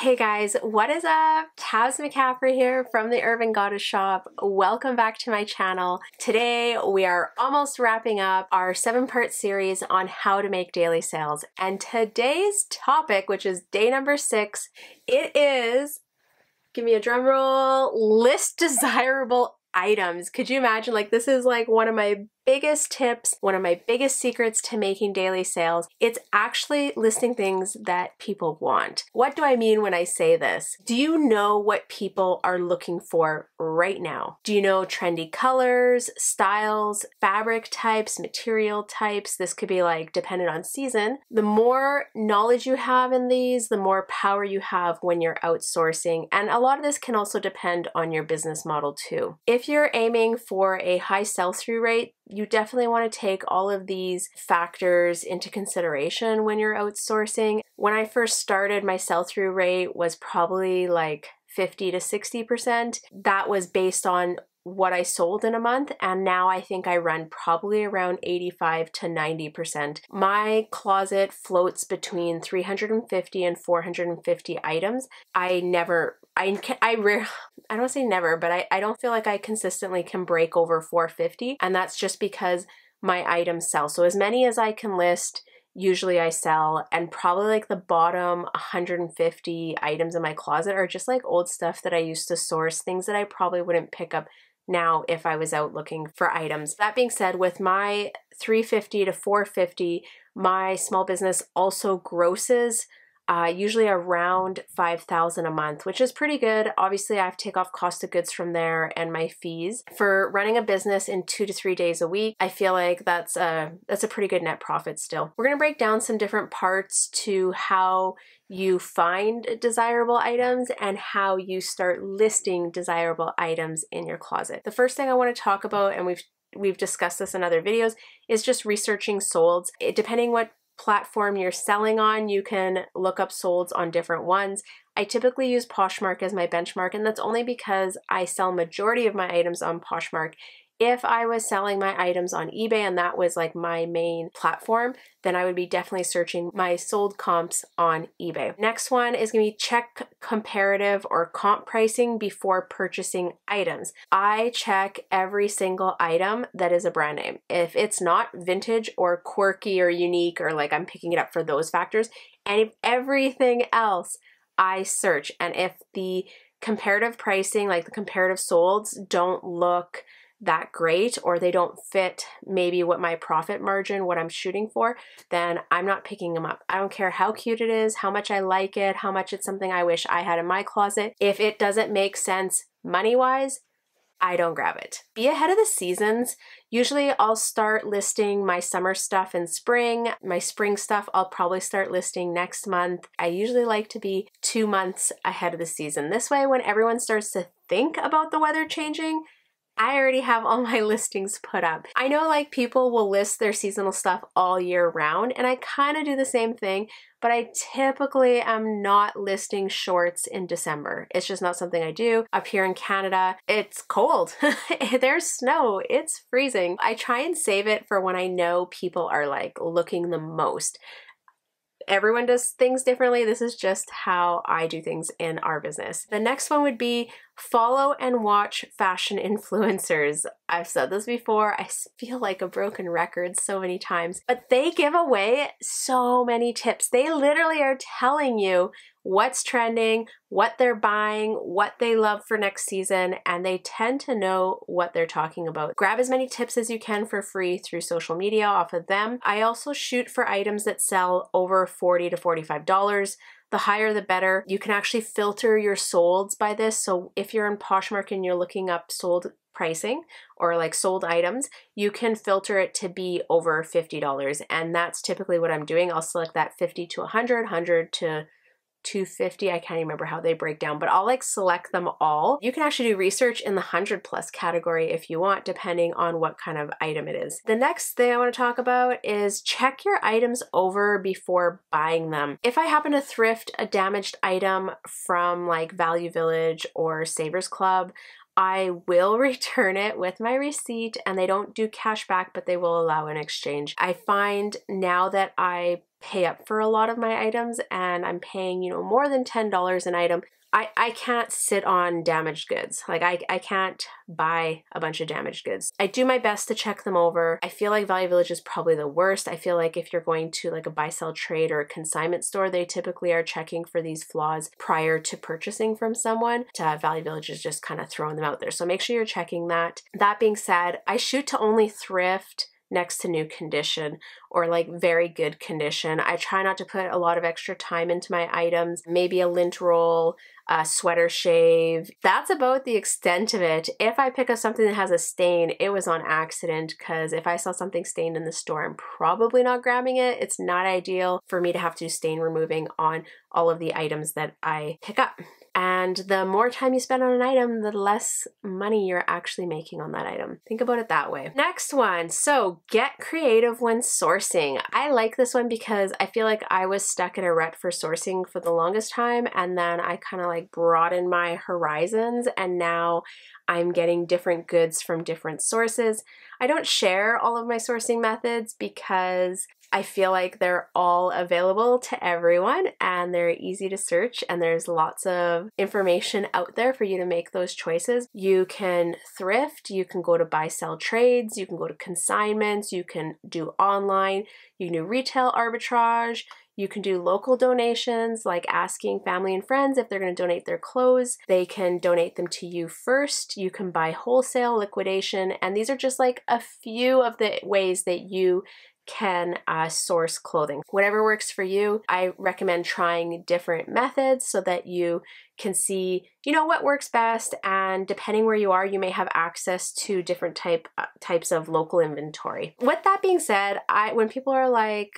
Hey guys, what is up? Taz McCaffrey here from the Urban Goddess Shop. Welcome back to my channel. Today we are almost wrapping up our 7-part series on how to make daily sales. And today's topic, which is day number 6, it is, give me a drum roll, list desirable items. Could you imagine? Like, this is like one of my biggest tips, one of my biggest secrets to making daily sales. It's actually listing things that people want. What do I mean when I say this? Do you know what people are looking for right now? Do you know trendy colors, styles, fabric types, material types? This could be like dependent on season. The more knowledge you have in these, the more power you have when you're outsourcing. And a lot of this can also depend on your business model too. If you're aiming for a high sell-through rate, you definitely want to take all of these factors into consideration when you're outsourcing. When I first started, my sell-through rate was probably like 50 to 60%. That was based on what I sold in a month, and now I think I run probably around 85 to 90%. My closet floats between 350 and 450 items. I don't want to say never, but I don't feel like I consistently can break over 450, and that's just because my items sell. So as many as I can list, usually I sell, and probably like the bottom 150 items in my closet are just like old stuff that I used to source, things that I probably wouldn't pick up now if I was out looking for items. That being said, with my 350 to 450, my small business also grosses usually around 5,000 a month, which is pretty good. Obviously, I have to take off cost of goods from there and my fees. For running a business in 2 to 3 days a week, I feel like that's a pretty good net profit still. We're gonna break down some different parts to how you find desirable items and how you start listing desirable items in your closet. The first thing I want to talk about, and we've discussed this in other videos, is just researching solds. Depending what platform you're selling on, you can look up solds on different ones. I typically use Poshmark as my benchmark, and that's only because I sell majority of my items on Poshmark. If I was selling my items on eBay and that was like my main platform, then I would be definitely searching my sold comps on eBay. Next one is gonna be check comparative or comp pricing before purchasing items. I check every single item that is a brand name. If it's not vintage or quirky or unique, or like I'm picking it up for those factors, and if everything else, I search. And if the comparative pricing, like the comparative solds, don't look that great, or they don't fit maybe what my profit margin, what I'm shooting for, then I'm not picking them up. I don't care how cute it is, how much I like it, how much it's something I wish I had in my closet. If it doesn't make sense money-wise, I don't grab it. Be ahead of the seasons. Usually I'll start listing my summer stuff in spring. My spring stuff I'll probably start listing next month. I usually like to be 2 months ahead of the season. This way, when everyone starts to think about the weather changing, I already have all my listings put up. I know like people will list their seasonal stuff all year round, and I kind of do the same thing, but I typically am not listing shorts in December. It's just not something I do. Up here in Canada, it's cold. There's snow, it's freezing. I try and save it for when I know people are like looking the most. Everyone does things differently. This is just how I do things in our business. The next one would be follow and watch fashion influencers. I've said this before. I feel like a broken record so many times, but they give away so many tips. They literally are telling you what's trending, what they're buying, what they love for next season, and they tend to know what they're talking about. Grab as many tips as you can for free through social media off of them. I also shoot for items that sell over $40 to $45. The higher the better. You can actually filter your solds by this. So if you're in Poshmark and you're looking up sold pricing or like sold items, you can filter it to be over $50. And that's typically what I'm doing. I'll select that 50 to 100, 100 to 250, I can't remember how they break down, but I'll like select them all. You can actually do research in the 100+ category if you want, depending on what kind of item it is. The next thing I want to talk about is check your items over before buying them. If I happen to thrift a damaged item from like Value Village or Savers Club, I will return it with my receipt, and they don't do cash back, but they will allow an exchange. I find now that I pay up for a lot of my items, and I'm paying, you know, more than $10 an item, I can't sit on damaged goods. Like I can't buy a bunch of damaged goods. I do my best to check them over. I feel like Value Village is probably the worst. I feel like if you're going to like a buy, sell, trade or a consignment store, they typically are checking for these flaws prior to purchasing from someone. Value Village is just kind of throwing them out there. So make sure you're checking that. That being said, I shoot to only thrift next to new condition or like very good condition. I try not to put a lot of extra time into my items, maybe a lint roll, a sweater shave. That's about the extent of it. If I pick up something that has a stain, it was on accident, because if I saw something stained in the store, I'm probably not grabbing it. It's not ideal for me to have to do stain removing on all of the items that I pick up. And the more time you spend on an item, the less money you're actually making on that item. Think about it that way. Next one, so get creative when sourcing. I like this one because I feel like I was stuck in a rut for sourcing for the longest time, and then I kind of like broadened my horizons, and now I'm getting different goods from different sources. I don't share all of my sourcing methods because I feel like they're all available to everyone and they're easy to search, and there's lots of information out there for you to make those choices. You can thrift, you can go to buy, sell, trades, you can go to consignments, you can do online, you can do retail arbitrage, you can do local donations, like asking family and friends if they're going to donate their clothes. They can donate them to you first. You can buy wholesale, liquidation, and these are just like a few of the ways that you can source clothing. Whatever works for you, I recommend trying different methods so that you can see, you know, what works best, and depending where you are, you may have access to different types of local inventory. With that being said, when people are like,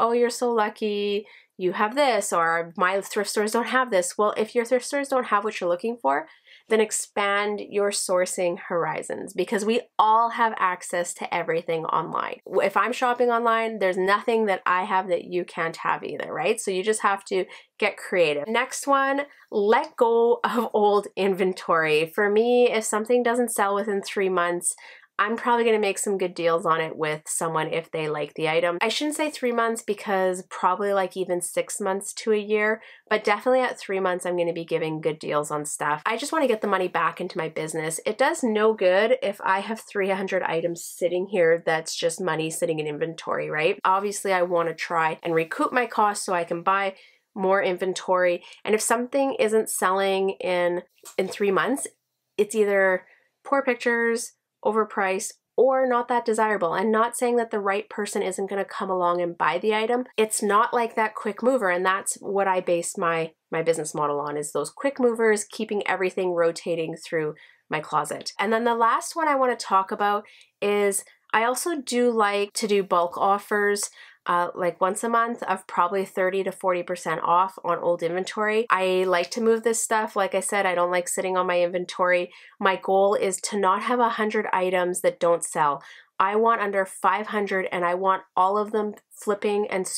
oh, you're so lucky, you have this, or my thrift stores don't have this. Well, if your thrift stores don't have what you're looking for, then expand your sourcing horizons, because we all have access to everything online. If I'm shopping online, there's nothing that I have that you can't have either, right? So you just have to get creative. Next one, let go of old inventory. For me, if something doesn't sell within 3 months, I'm probably gonna make some good deals on it with someone if they like the item. I shouldn't say 3 months, because probably like even 6 months to a year, but definitely at 3 months, I'm gonna be giving good deals on stuff. I just wanna get the money back into my business. It does no good if I have 300 items sitting here that's just money sitting in inventory, right? Obviously, I wanna try and recoup my costs so I can buy more inventory. And if something isn't selling in 3 months, it's either poor pictures, overpriced, or not that desirable. And not saying that the right person isn't going to come along and buy the item. It's not like that quick mover, and that's what I base my business model on, is those quick movers, keeping everything rotating through my closet. And then the last one I want to talk about is I also do like to do bulk offers, like once a month, of probably 30 to 40% off on old inventory. I like to move this stuff. Like I said, I don't like sitting on my inventory. My goal is to not have 100 items that don't sell. I want under 500, and I want all of them flipping and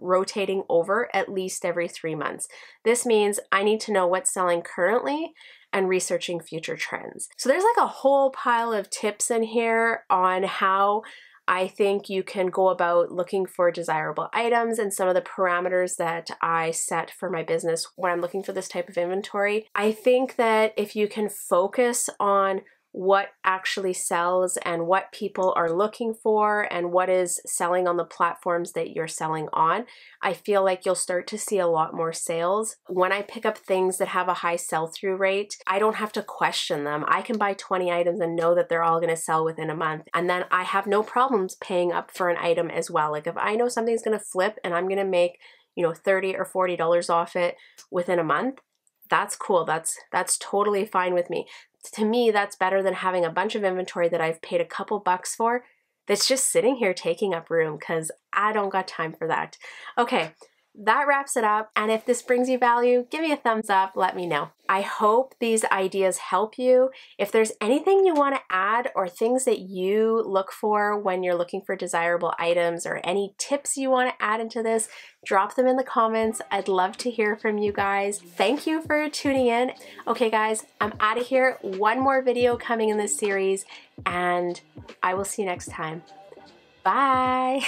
rotating over at least every 3 months. This means I need to know what's selling currently and researching future trends. So there's like a whole pile of tips in here on how I think you can go about looking for desirable items, and some of the parameters that I set for my business when I'm looking for this type of inventory. I think that if you can focus on what actually sells and what people are looking for and what is selling on the platforms that you're selling on, I feel like you'll start to see a lot more sales. When I pick up things that have a high sell-through rate, I don't have to question them. I can buy 20 items and know that they're all gonna sell within a month. And then I have no problems paying up for an item as well. Like if I know something's gonna flip and I'm gonna make, you know, $30 or $40 off it within a month, that's cool. That's totally fine with me. To me, that's better than having a bunch of inventory that I've paid a couple bucks for that's just sitting here taking up room, because I don't got time for that. Okay, that wraps it up. And if this brings you value, give me a thumbs up, let me know. I hope these ideas help you. If there's anything you want to add or things that you look for when you're looking for desirable items, or any tips you want to add into this, drop them in the comments. I'd love to hear from you guys. Thank you for tuning in. Okay guys, I'm out of here. One more video coming in this series, and I will see you next time. Bye.